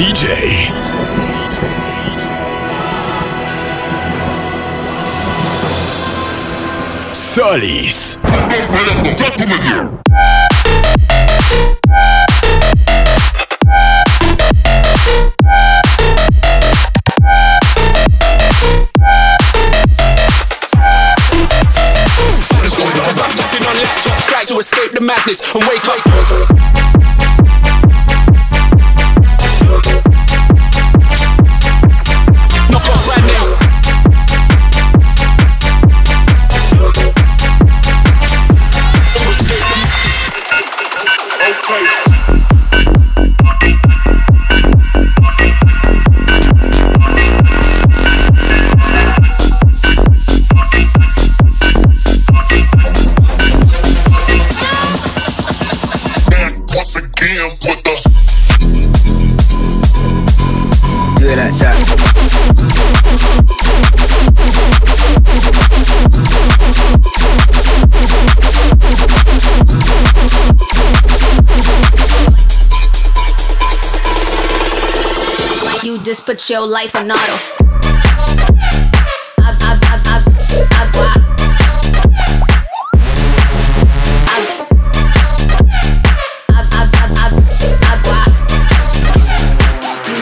DJ. Salis. Strike to escape the madness and wake up. Just put your life on auto. You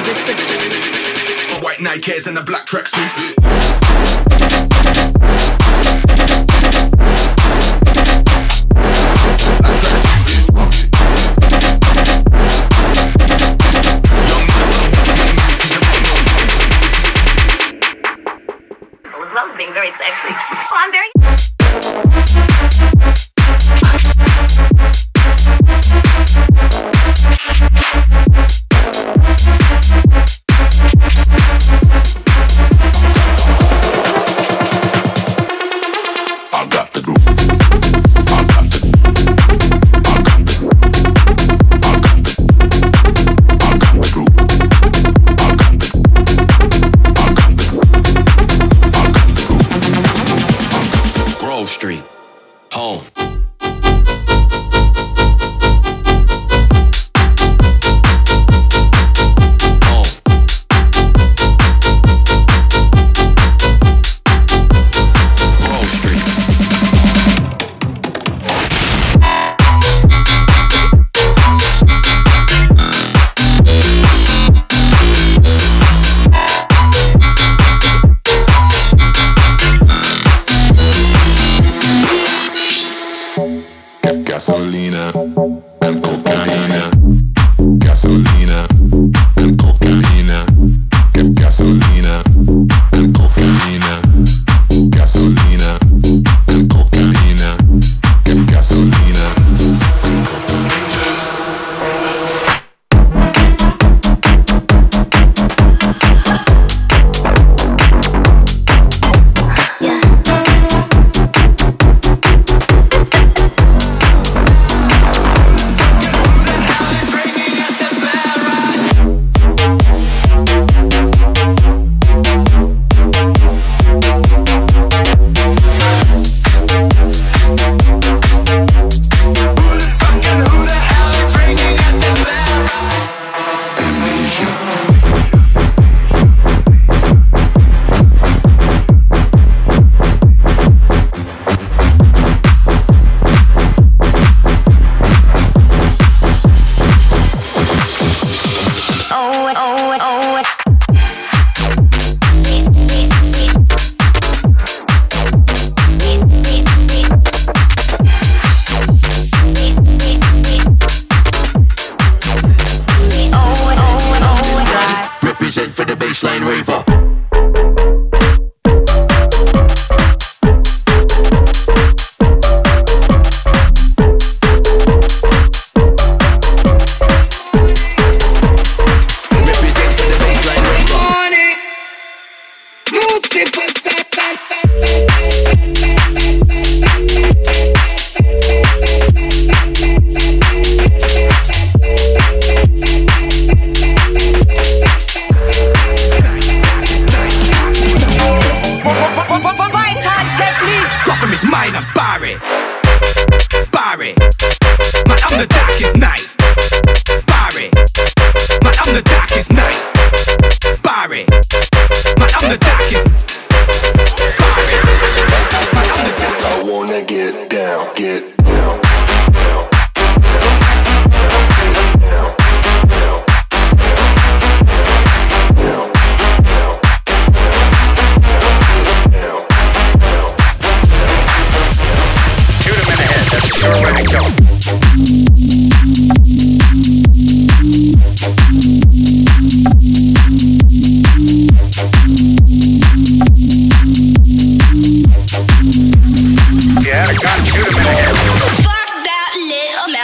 just put your white Nike airs and a black tracksuit.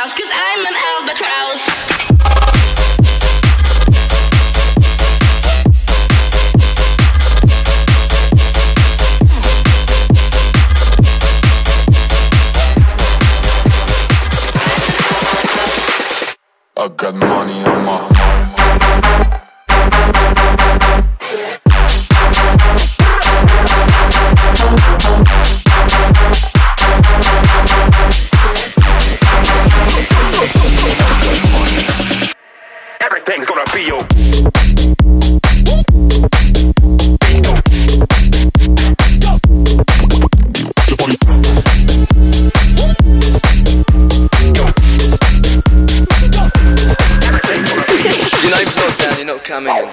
house, 'cause I'm an albatross. I got money on my mind. Everything's gonna be okay. Coming in.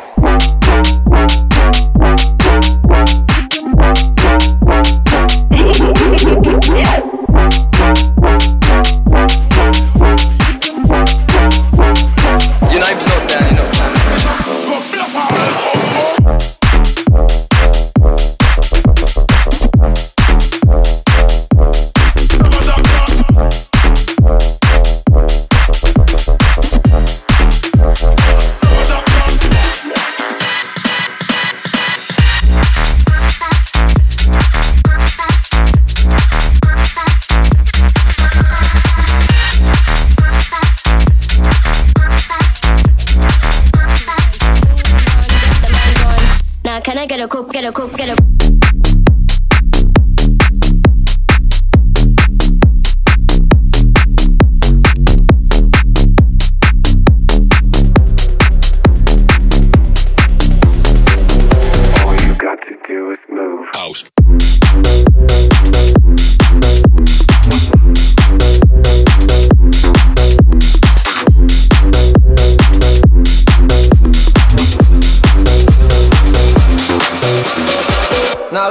Can I get a cook, get a cook, get a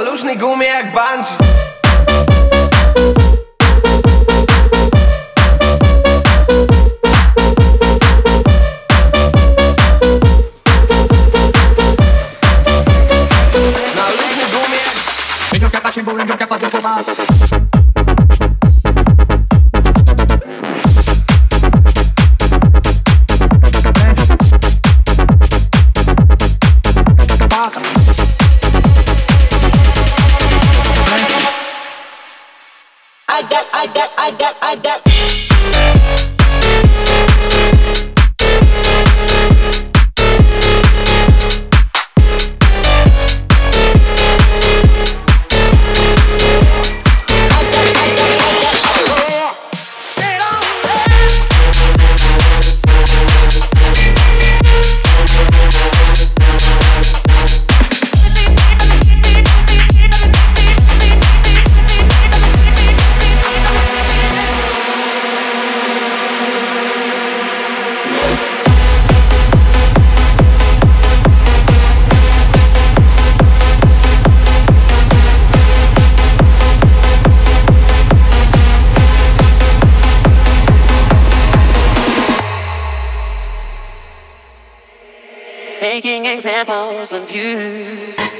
luźny gumie jak bungee. Na luźny gumie. Będą kata się fumać. I got. Taking examples of you.